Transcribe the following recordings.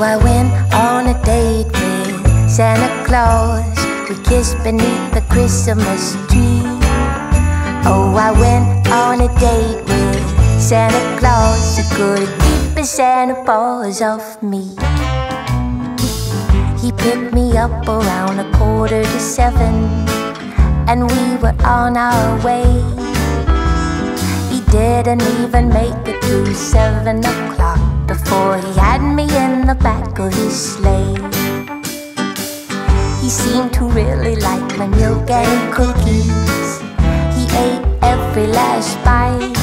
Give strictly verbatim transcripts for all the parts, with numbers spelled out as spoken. I went on a date with Santa Claus. We kissed beneath the Christmas tree. Oh, I went on a date with Santa Claus. He couldn't keep his Santa paws off me. He picked me up around a quarter to seven, and we were on our way. He didn't even make it to seven o'clock before he had me in the back of his sleigh. He seemed to really like my milk and cookies. He ate every last bite.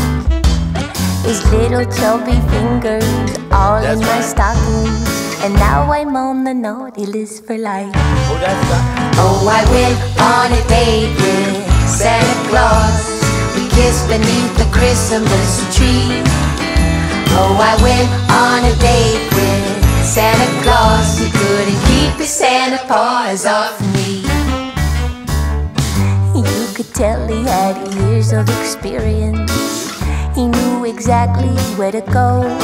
His little chubby fingers all that's in my right. stockings. And now I'm on the naughty list for life. Oh, that's right. Oh, I went on a date with Santa Claus. We kissed beneath the Christmas tree. Oh, I went on a date with Santa Claus. He couldn't keep his Santa paws off me. You could tell he had years of experience. He knew exactly where to go.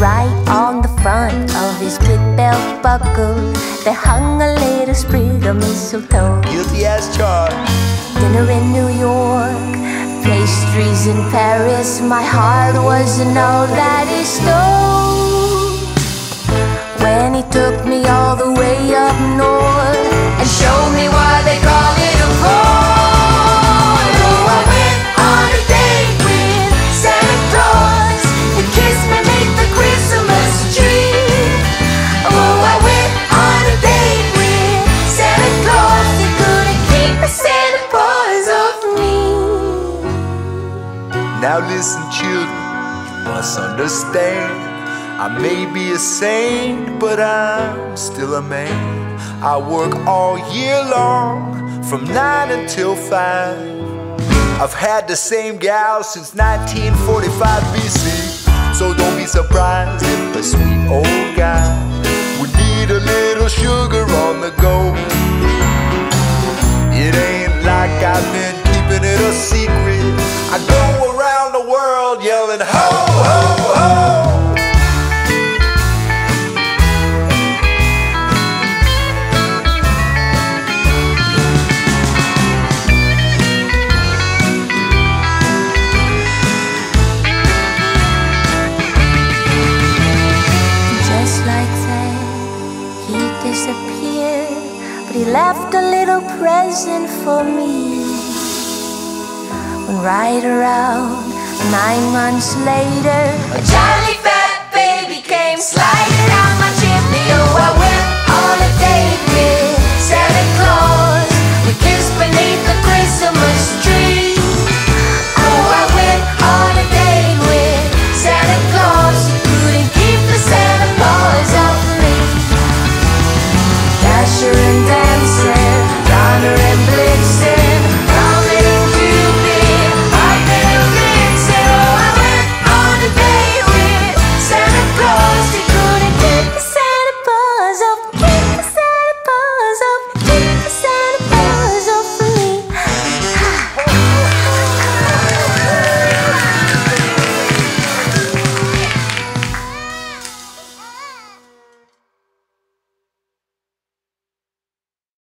Right on the front of his big belt buckle, there hung a little sprig of mistletoe. Guilty as charged. Dinner in New York, pastries in Paris, my heart wasn't all that he stole. When he took me all the way up north and showed me why they call it a pole. Oh, I went on a date with Santa Claus. He kissed me beneath the Christmas tree. Oh, I went on a date with Santa Claus. He couldn't keep his Santa paws off me. Now listen, children, you must understand. I may be a saint, but I'm still a man. I work all year long, from nine until five. I've had the same gal since nineteen forty-five B C. So don't be surprised if a sweet old guy would need a little sugar on the go. It ain't like I've been keeping it a secret. I go around the world yelling, ho, ho, ho. Just like that, he disappeared, but he left a little present for me. Right around nine months later, a jolly fat baby came sliding down my chimney.